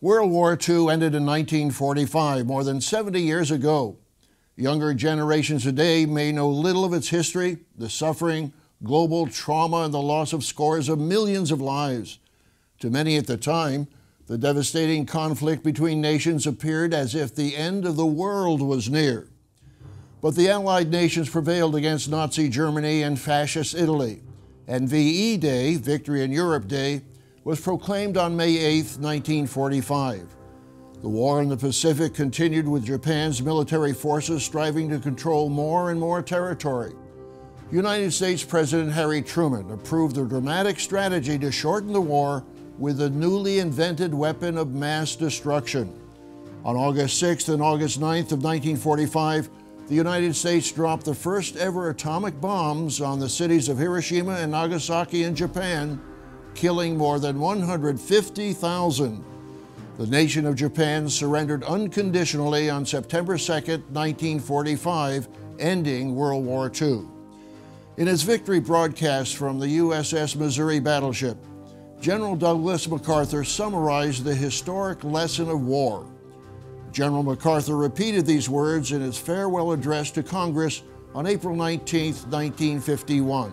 World War II ended in 1945, more than 70 years ago. Younger generations today may know little of its history, the suffering, global trauma, and the loss of scores of millions of lives. To many at the time, the devastating conflict between nations appeared as if the end of the world was near. But the Allied nations prevailed against Nazi Germany and Fascist Italy, and VE Day, Victory in Europe Day, was proclaimed on May 8, 1945. The war in the Pacific continued with Japan's military forces striving to control more and more territory. United States President Harry Truman approved a dramatic strategy to shorten the war with the newly invented weapon of mass destruction. On August 6th and August 9th of 1945, the United States dropped the first ever atomic bombs on the cities of Hiroshima and Nagasaki in Japan, killing more than 150,000. The nation of Japan surrendered unconditionally on September 2nd, 1945, ending World War II. In his victory broadcast from the USS Missouri battleship, General Douglas MacArthur summarized the historic lesson of war. General MacArthur repeated these words in his farewell address to Congress on April 19, 1951.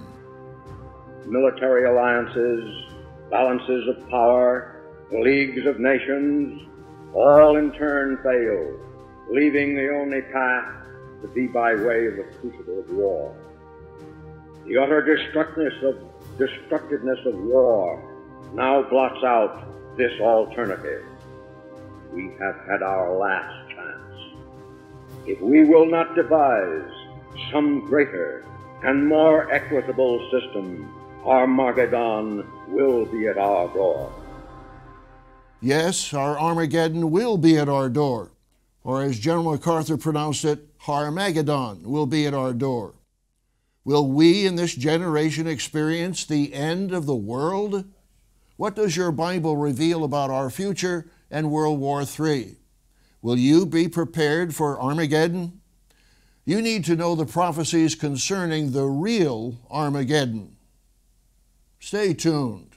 Military alliances, balances of power, leagues of nations, all in turn failed, leaving the only path to be by way of the crucible of war. The utter destructiveness of war now blots out this alternative. We have had our last chance. If we will not devise some greater and more equitable system, Armageddon will be at our door. Yes, our Armageddon will be at our door. Or as General MacArthur pronounced it, Armageddon will be at our door. Will we in this generation experience the end of the world? What does your Bible reveal about our future and World War III? Will you be prepared for Armageddon? You need to know the prophecies concerning the real Armageddon. Stay tuned.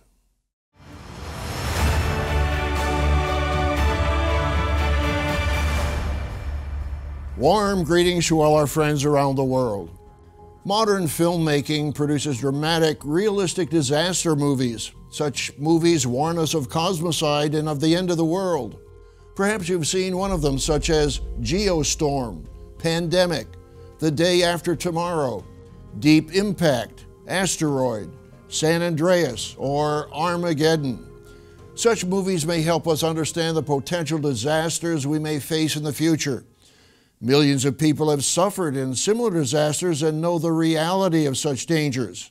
Warm greetings to all our friends around the world. Modern filmmaking produces dramatic, realistic disaster movies. Such movies warn us of cosmicide and of the end of the world. Perhaps you've seen one of them, such as Geostorm, Pandemic, The Day After Tomorrow, Deep Impact, Asteroid, San Andreas, or Armageddon. Such movies may help us understand the potential disasters we may face in the future. Millions of people have suffered in similar disasters and know the reality of such dangers.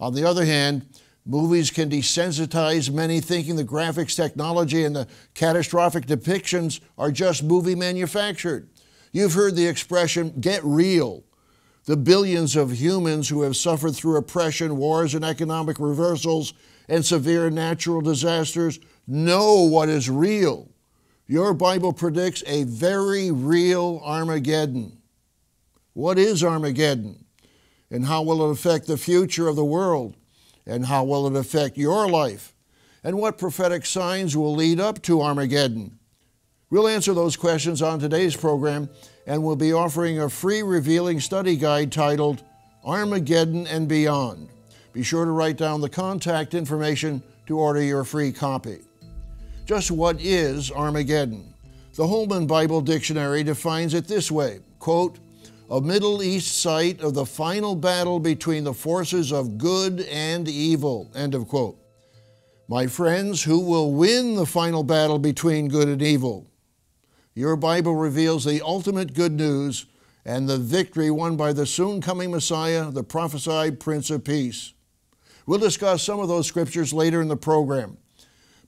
On the other hand, movies can desensitize many, thinking the graphics technology and the catastrophic depictions are just movie manufactured. You've heard the expression, "get real." The billions of humans who have suffered through oppression, wars, and economic reversals and severe natural disasters know what is real. Your Bible predicts a very real Armageddon. What is Armageddon? And how will it affect the future of the world? And how will it affect your life? And what prophetic signs will lead up to Armageddon? We'll answer those questions on today's program, and we'll be offering a free revealing study guide titled Armageddon and Beyond. Be sure to write down the contact information to order your free copy. Just what is Armageddon? The Holman Bible Dictionary defines it this way, quote, "a Middle East sight of the final battle between the forces of good and evil," end of quote. My friends, who will win the final battle between good and evil? Your Bible reveals the ultimate good news and the victory won by the soon-coming Messiah, the prophesied Prince of Peace. We'll discuss some of those scriptures later in the program.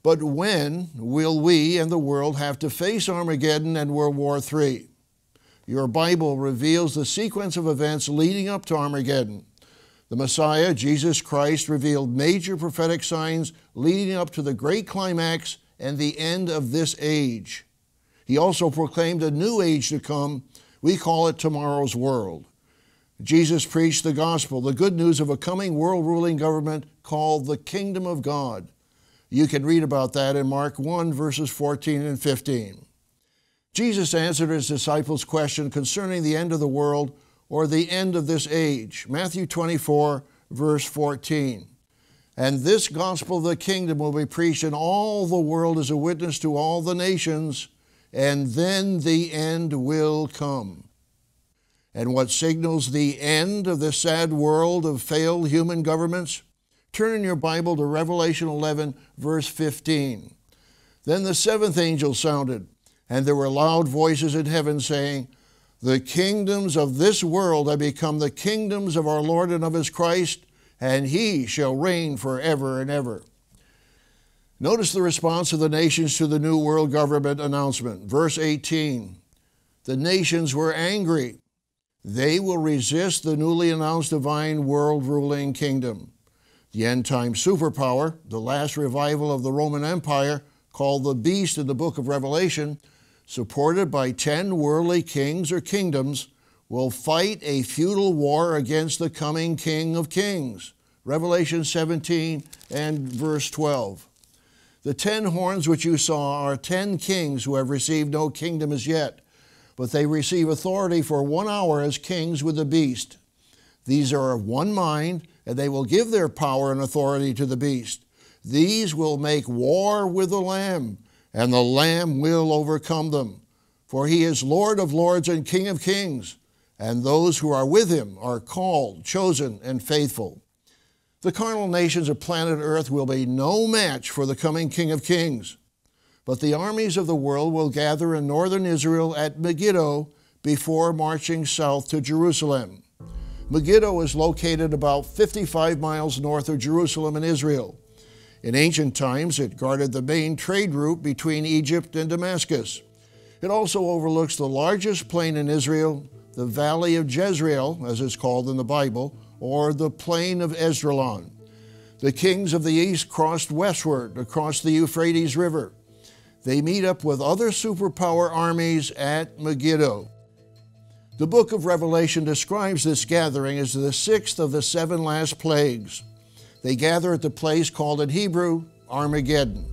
But when will we and the world have to face Armageddon and World War III? Your Bible reveals the sequence of events leading up to Armageddon. The Messiah, Jesus Christ, revealed major prophetic signs leading up to the great climax and the end of this age. He also proclaimed a new age to come. We call it Tomorrow's World. Jesus preached the gospel, the good news of a coming world-ruling government called the Kingdom of God. You can read about that in Mark 1, verses 14 and 15. Jesus answered his disciples' question concerning the end of the world or the end of this age. Matthew 24, verse 14. And this gospel of the kingdom will be preached in all the world as a witness to all the nations, and then the end will come. And what signals the end of this sad world of failed human governments? Turn in your Bible to Revelation 11, verse 15. Then the seventh angel sounded, and there were loud voices in heaven saying, the kingdoms of this world have become the kingdoms of our Lord and of his Christ, and he shall reign forever and ever. Notice the response of the nations to the New World Government announcement. Verse 18, the nations were angry. They will resist the newly announced divine world ruling kingdom. The end-time superpower, the last revival of the Roman Empire, called the Beast in the book of Revelation, supported by 10 worldly kings or kingdoms, will fight a feudal war against the coming King of Kings. Revelation 17 and verse 12. The 10 horns which you saw are 10 kings who have received no kingdom as yet, but they receive authority for 1 hour as kings with the beast. These are of one mind, and they will give their power and authority to the beast. These will make war with the Lamb, and the Lamb will overcome them. For he is Lord of lords and King of kings, and those who are with him are called, chosen, and faithful. The carnal nations of planet Earth will be no match for the coming King of kings. But the armies of the world will gather in northern Israel at Megiddo before marching south to Jerusalem. Megiddo is located about 55 miles north of Jerusalem in Israel. In ancient times, it guarded the main trade route between Egypt and Damascus. It also overlooks the largest plain in Israel, the Valley of Jezreel, as it's called in the Bible, or the plain of Ezralon. The kings of the east crossed westward across the Euphrates River. They meet up with other superpower armies at Megiddo. The book of Revelation describes this gathering as the sixth of the seven last plagues. They gather at the place called in Hebrew, Armageddon,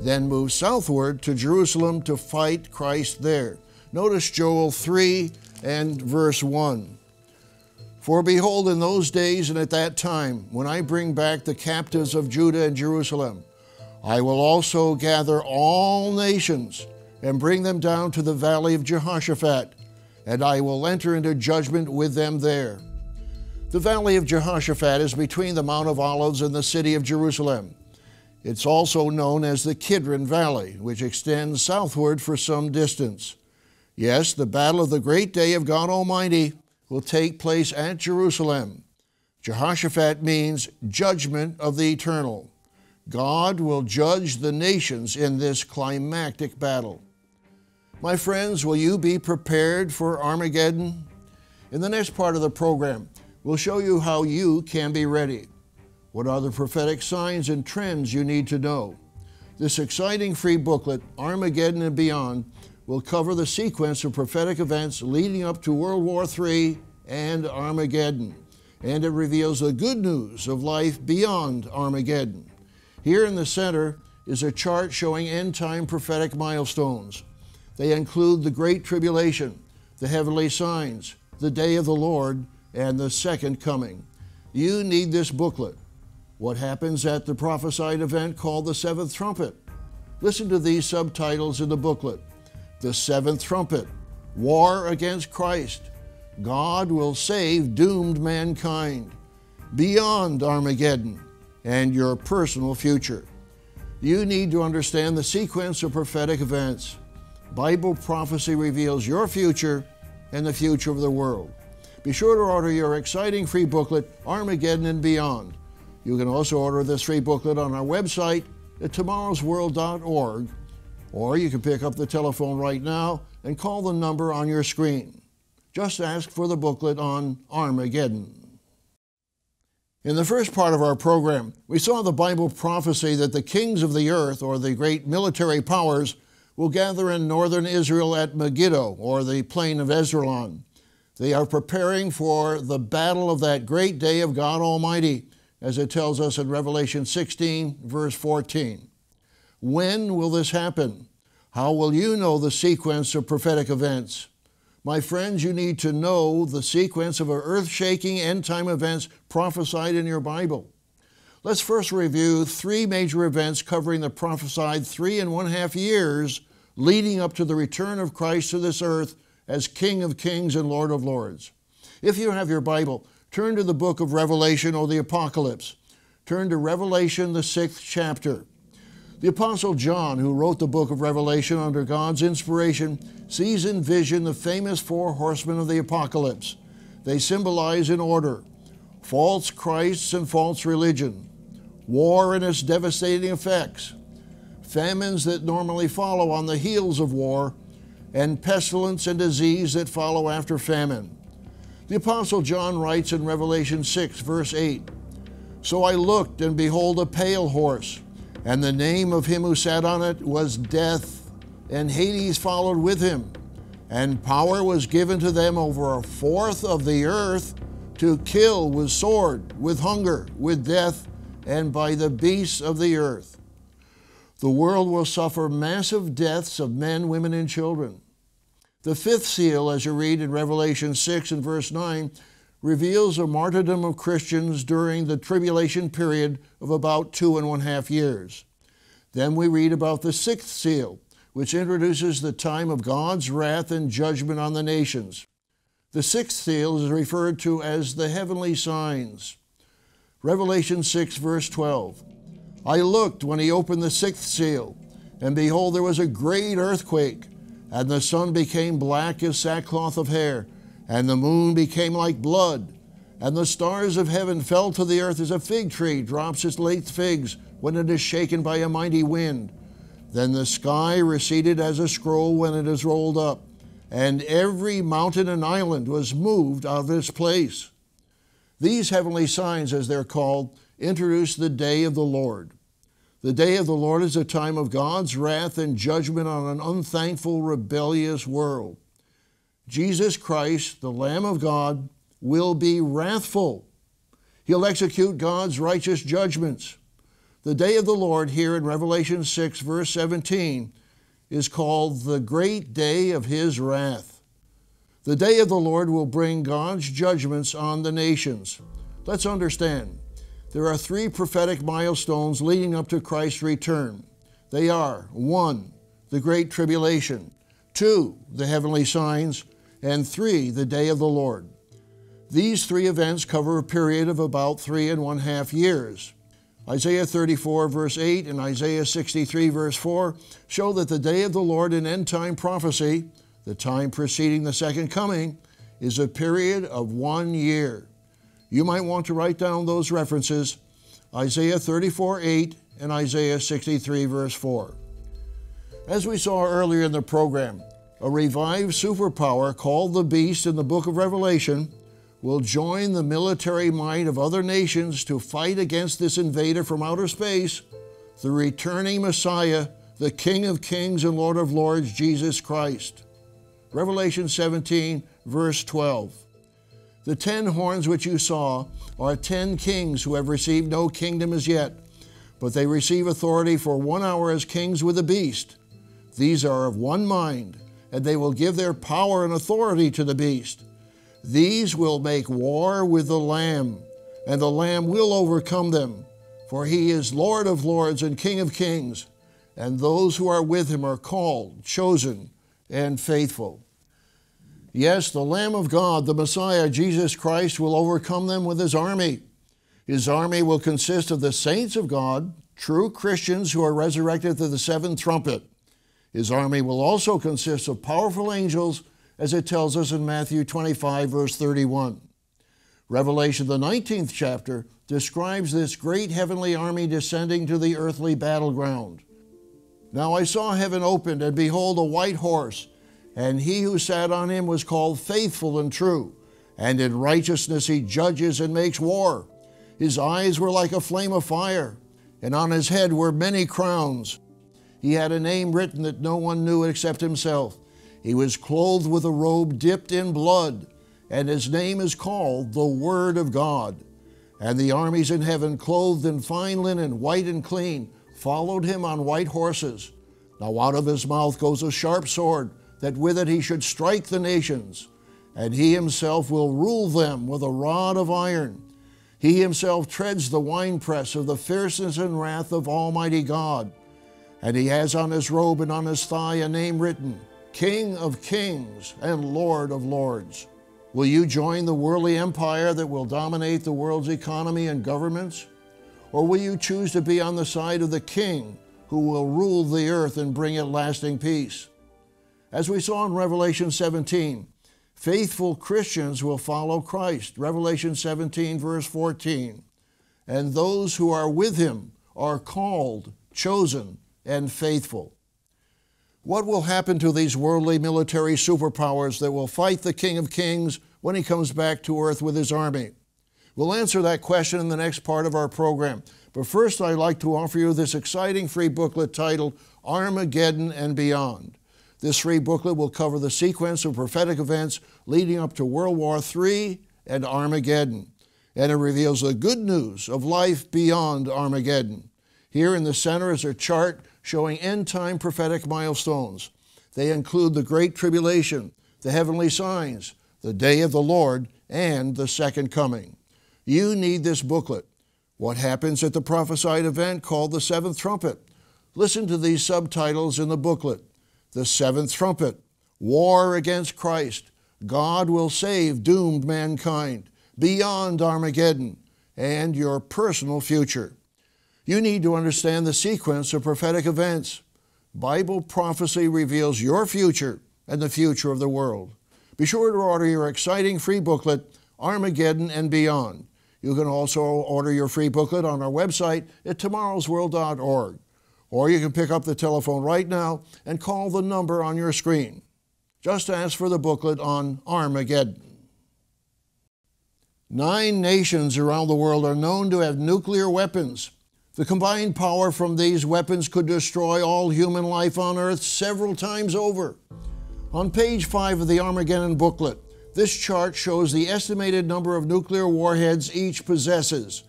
then move southward to Jerusalem to fight Christ there. Notice Joel 3 and verse 1. For behold, in those days and at that time, when I bring back the captives of Judah and Jerusalem, I will also gather all nations and bring them down to the valley of Jehoshaphat, and I will enter into judgment with them there. The valley of Jehoshaphat is between the Mount of Olives and the city of Jerusalem. It's also known as the Kidron Valley, which extends southward for some distance. Yes, the battle of the great day of God Almighty will take place at Jerusalem. Jehoshaphat means judgment of the eternal. God will judge the nations in this climactic battle. My friends, will you be prepared for Armageddon? In the next part of the program, we'll show you how you can be ready. What are the prophetic signs and trends you need to know? This exciting free booklet, Armageddon and Beyond, will cover the sequence of prophetic events leading up to World War III and Armageddon. And it reveals the good news of life beyond Armageddon. Here in the center is a chart showing end-time prophetic milestones. They include the Great Tribulation, the heavenly signs, the Day of the Lord, and the second coming. You need this booklet. What happens at the prophesied event called the seventh trumpet? Listen to these subtitles in the booklet. The seventh trumpet, war against Christ. God will save doomed mankind. Beyond Armageddon, and your personal future. You need to understand the sequence of prophetic events. Bible prophecy reveals your future and the future of the world. Be sure to order your exciting free booklet, Armageddon and Beyond. You can also order this free booklet on our website at tomorrowsworld.org, or you can pick up the telephone right now and call the number on your screen. Just ask for the booklet on Armageddon. In the first part of our program, we saw the Bible prophecy that the kings of the earth, or the great military powers, will gather in northern Israel at Megiddo, or the plain of Ezralon. They are preparing for the battle of that great day of God Almighty, as it tells us in Revelation 16, verse 14. When will this happen? How will you know the sequence of prophetic events? My friends, you need to know the sequence of earth-shaking end-time events prophesied in your Bible. Let's first review three major events covering the prophesied 3.5 years leading up to the return of Christ to this earth as King of Kings and Lord of Lords. If you have your Bible, turn to the book of Revelation or the Apocalypse. Turn to Revelation, the 6th chapter. The Apostle John, who wrote the book of Revelation under God's inspiration, sees in vision the famous 4 horsemen of the Apocalypse. They symbolize in order false Christs and false religion, war and its devastating effects, famines that normally follow on the heels of war, and pestilence and disease that follow after famine. The Apostle John writes in Revelation 6, verse 8, "So I looked, and behold a pale horse, and the name of him who sat on it was Death, and Hades followed with him. And power was given to them over 1/4 of the earth to kill with sword, with hunger, with death, and by the beasts of the earth." The world will suffer massive deaths of men, women, and children. The 5th seal, as you read in Revelation 6 and verse 9, reveals a martyrdom of Christians during the tribulation period of about 2.5 years. Then we read about the 6th seal, which introduces the time of God's wrath and judgment on the nations. The 6th seal is referred to as the heavenly signs. Revelation 6, verse 12, "I looked when he opened the 6th seal, and behold, there was a great earthquake, and the sun became black as sackcloth of hair, and the moon became like blood, and the stars of heaven fell to the earth as a fig tree drops its late figs when it is shaken by a mighty wind. Then the sky receded as a scroll when it is rolled up, and every mountain and island was moved out of its place." These heavenly signs, as they're called, introduce the day of the Lord. The day of the Lord is a time of God's wrath and judgment on an unthankful, rebellious world. Jesus Christ, the Lamb of God, will be wrathful. He'll execute God's righteous judgments. The day of the Lord here in Revelation 6, verse 17, is called the great day of his wrath. The day of the Lord will bring God's judgments on the nations. Let's understand, there are 3 prophetic milestones leading up to Christ's return. They are, 1, the Great Tribulation, 2, the heavenly signs, and 3, the day of the Lord. These 3 events cover a period of about 3.5 years. Isaiah 34, verse 8, and Isaiah 63, verse 4 show that the day of the Lord in end-time prophecy, the time preceding the second coming, is a period of 1 year. You might want to write down those references, Isaiah 34, 8, and Isaiah 63, verse 4. As we saw earlier in the program, a revived superpower called the Beast in the book of Revelation will join the military might of other nations to fight against this invader from outer space, the returning Messiah, the King of Kings and Lord of Lords, Jesus Christ. Revelation 17, verse 12. "The 10 horns which you saw are 10 kings who have received no kingdom as yet, but they receive authority for 1 hour as kings with the beast. These are of 1 mind, and they will give their power and authority to the beast. These will make war with the Lamb, and the Lamb will overcome them, for he is Lord of Lords and King of Kings, and those who are with him are called, chosen, and faithful." Yes, the Lamb of God, the Messiah, Jesus Christ, will overcome them with his army. His army will consist of the saints of God, true Christians who are resurrected to the 7th trumpet. His army will also consist of powerful angels, as it tells us in Matthew 25, verse 31. Revelation, the 19th chapter, describes this great heavenly army descending to the earthly battleground. "Now I saw heaven opened, and behold, a white horse, and he who sat on him was called Faithful and True, and in righteousness he judges and makes war. His eyes were like a flame of fire, and on his head were many crowns. He had a name written that no one knew except himself. He was clothed with a robe dipped in blood, and his name is called the Word of God. And the armies in heaven, clothed in fine linen, white and clean, followed him on white horses. Now out of his mouth goes a sharp sword, that with it he should strike the nations. And he himself will rule them with a rod of iron. He himself treads the winepress of the fierceness and wrath of Almighty God. And he has on his robe and on his thigh a name written, King of Kings and Lord of Lords. Will you join the worldly empire that will dominate the world's economy and governments? Or will you choose to be on the side of the King who will rule the earth and bring it lasting peace? As we saw in Revelation 17, faithful Christians will follow Christ. Revelation 17, verse 14. And those who are with him are called, chosen, and faithful. What will happen to these worldly military superpowers that will fight the King of Kings when he comes back to earth with his army? We'll answer that question in the next part of our program. But first, I'd like to offer you this exciting free booklet titled Armageddon and Beyond. This free booklet will cover the sequence of prophetic events leading up to World War III and Armageddon. And it reveals the good news of life beyond Armageddon. Here in the center is a chart showing end-time prophetic milestones. They include the Great Tribulation, the heavenly signs, the Day of the Lord, and the Second Coming. You need this booklet. What happens at the prophesied event called the Seventh Trumpet? Listen to these subtitles in the booklet. The Seventh Trumpet, War Against Christ, God Will Save Doomed Mankind, Beyond Armageddon, and Your Personal Future. You need to understand the sequence of prophetic events. Bible prophecy reveals your future and the future of the world. Be sure to order your exciting free booklet, Armageddon and Beyond. You can also order your free booklet on our website at tomorrowsworld.org. Or you can pick up the telephone right now and call the number on your screen. Just ask for the booklet on Armageddon. 9 nations around the world are known to have nuclear weapons. The combined power from these weapons could destroy all human life on Earth several times over. On page 5 of the Armageddon booklet, this chart shows the estimated number of nuclear warheads each possesses.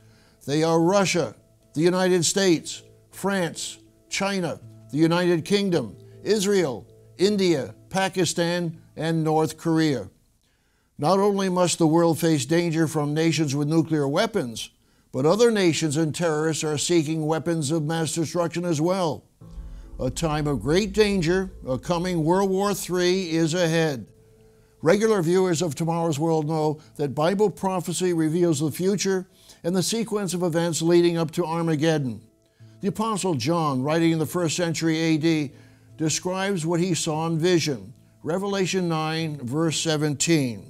They are Russia, the United States, France, China, the United Kingdom, Israel, India, Pakistan, and North Korea. Not only must the world face danger from nations with nuclear weapons, but other nations and terrorists are seeking weapons of mass destruction as well. A time of great danger, a coming World War III, is ahead. Regular viewers of Tomorrow's World know that Bible prophecy reveals the future and the sequence of events leading up to Armageddon. The Apostle John, writing in the 1st century AD, describes what he saw in vision. Revelation 9, verse 17.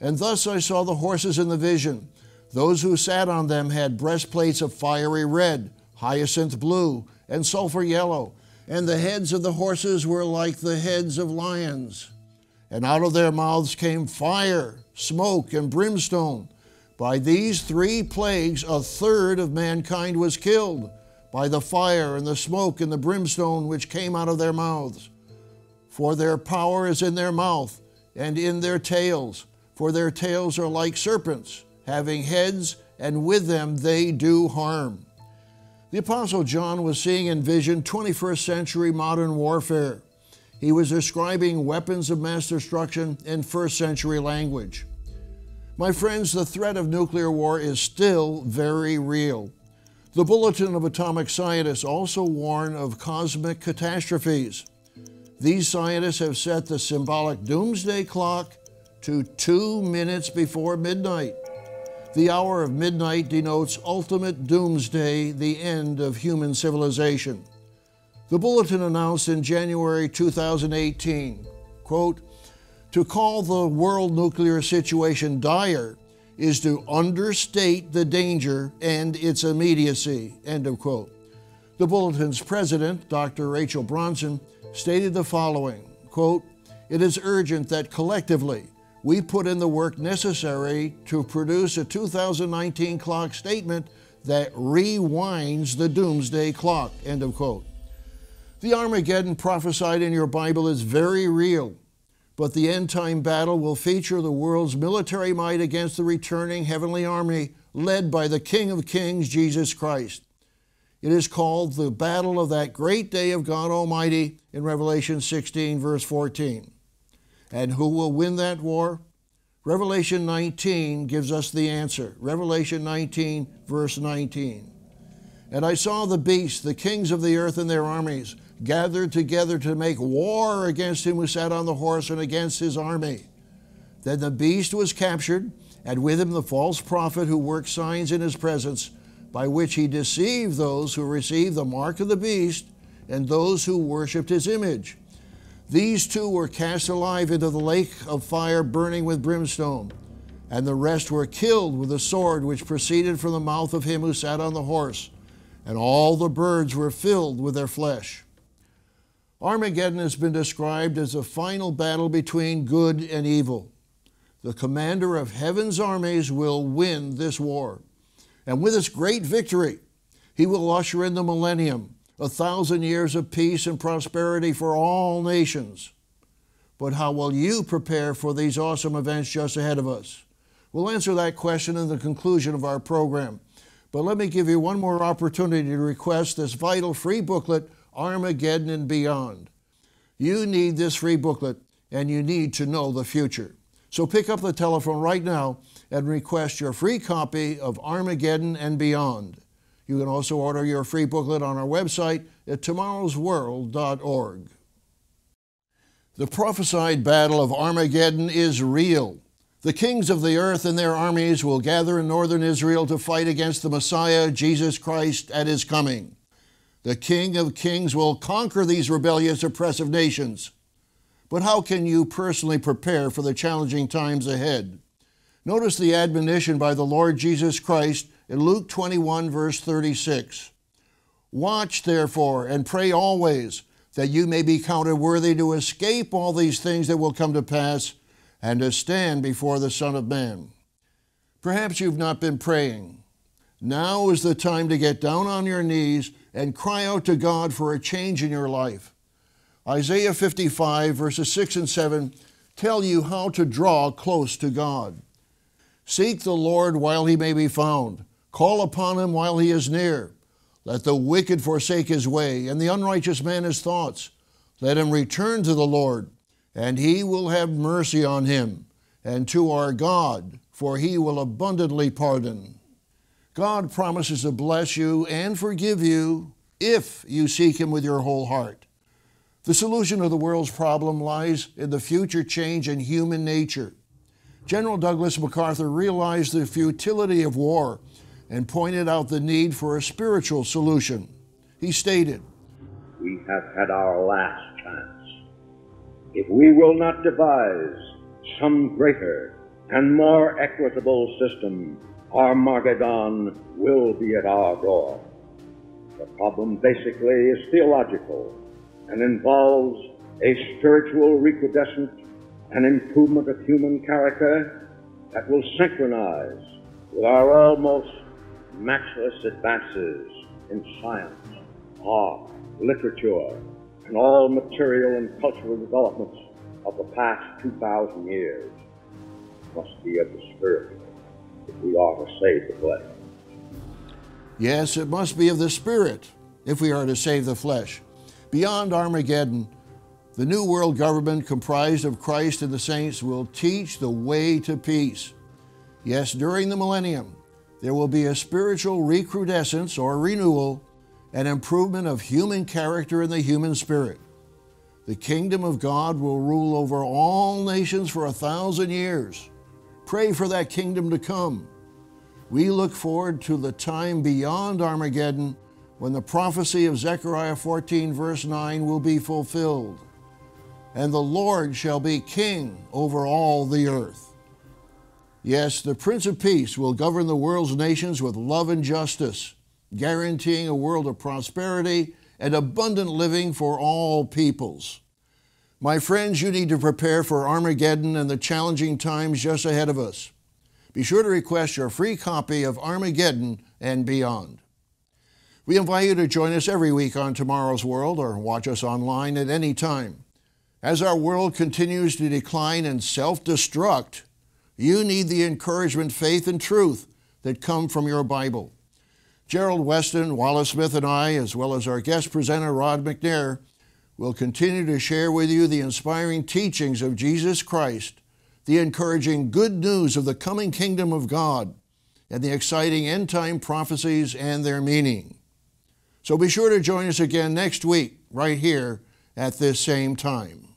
And thus I saw the horses in the vision. Those who sat on them had breastplates of fiery red, hyacinth blue, and sulfur yellow, and the heads of the horses were like the heads of lions. And out of their mouths came fire, smoke, and brimstone. By these 3 plagues, a third of mankind was killed, by the fire and the smoke and the brimstone which came out of their mouths. For their power is in their mouth and in their tails, for their tails are like serpents, having heads, and with them they do harm. The Apostle John was seeing in vision 21st century modern warfare. He was describing weapons of mass destruction in 1st century language. My friends, the threat of nuclear war is still very real. The Bulletin of Atomic Scientists also warn of cosmic catastrophes. These scientists have set the symbolic doomsday clock to 2 minutes before midnight. The hour of midnight denotes ultimate doomsday, the end of human civilization. The Bulletin announced in January 2018, quote, to call the world nuclear situation dire is to understate the danger and its immediacy, end of quote. The Bulletin's president, Dr. Rachel Bronson, stated the following, quote, it is urgent that collectively we put in the work necessary to produce a 2019 clock statement that rewinds the doomsday clock, end of quote. The Armageddon prophesied in your Bible is very real, but the end-time battle will feature the world's military might against the returning heavenly army led by the King of Kings, Jesus Christ. It is called the battle of that great day of God Almighty in Revelation 16, verse 14. And who will win that war? Revelation 19 gives us the answer. Revelation 19, verse 19. And I saw the beast, the kings of the earth and their armies, gathered together to make war against him who sat on the horse and against his army. Then the beast was captured, and with him the false prophet who worked signs in his presence, by which he deceived those who received the mark of the beast and those who worshipped his image. These two were cast alive into the lake of fire burning with brimstone, and the rest were killed with a sword which proceeded from the mouth of him who sat on the horse, and all the birds were filled with their flesh. Armageddon has been described as a final battle between good and evil. The commander of heaven's armies will win this war. And with this great victory, he will usher in the millennium, 1,000 years of peace and prosperity for all nations. But how will you prepare for these awesome events just ahead of us? We'll answer that question in the conclusion of our program. But let me give you one more opportunity to request this vital free booklet, Armageddon and Beyond. You need this free booklet, and you need to know the future. So pick up the telephone right now and request your free copy of Armageddon and Beyond. You can also order your free booklet on our website at tomorrowsworld.org. The prophesied battle of Armageddon is real. The kings of the earth and their armies will gather in northern Israel to fight against the Messiah, Jesus Christ, at his coming. The King of Kings will conquer these rebellious, oppressive nations. But how can you personally prepare for the challenging times ahead? Notice the admonition by the Lord Jesus Christ in Luke 21, verse 36. Watch, therefore, and pray always, that you may be counted worthy to escape all these things that will come to pass, and to stand before the Son of Man. Perhaps you've not been praying. Now is the time to get down on your knees and cry out to God for a change in your life. Isaiah 55, verses 6 and 7 tell you how to draw close to God. Seek the Lord while he may be found. Call upon him while he is near. Let the wicked forsake his way, and the unrighteous man his thoughts. Let him return to the Lord, and he will have mercy on him, and to our God, for he will abundantly pardon. God promises to bless you and forgive you if you seek him with your whole heart. The solution to the world's problem lies in the future change in human nature. General Douglas MacArthur realized the futility of war and pointed out the need for a spiritual solution. He stated, "We have had our last chance. If we will not devise some greater and more equitable system, Armageddon will be at our door. The problem basically is theological, and involves a spiritual recrudescence and improvement of human character that will synchronize with our almost matchless advances in science, art, literature, and all material and cultural developments of the past 2,000 years. It must be of the spiritual if we are to save the flesh." Yes, it must be of the spirit if we are to save the flesh. Beyond Armageddon, the new world government comprised of Christ and the saints will teach the way to peace. Yes, during the millennium, there will be a spiritual recrudescence or renewal, an improvement of human character and the human spirit. The kingdom of God will rule over all nations for 1,000 years. Pray for that kingdom to come. We look forward to the time beyond Armageddon, when the prophecy of Zechariah 14, verse 9 will be fulfilled. And the Lord shall be king over all the earth. Yes, the Prince of Peace will govern the world's nations with love and justice, guaranteeing a world of prosperity and abundant living for all peoples. My friends, you need to prepare for Armageddon and the challenging times just ahead of us. Be sure to request your free copy of Armageddon and Beyond. We invite you to join us every week on Tomorrow's World, or watch us online at any time. As our world continues to decline and self-destruct, you need the encouragement, faith, and truth that come from your Bible. Gerald Weston, Wallace Smith, and I, as well as our guest presenter, Rod McNair, will continue to share with you the inspiring teachings of Jesus Christ, the encouraging good news of the coming kingdom of God, and the exciting end-time prophecies and their meaning. So be sure to join us again next week, right here at this same time.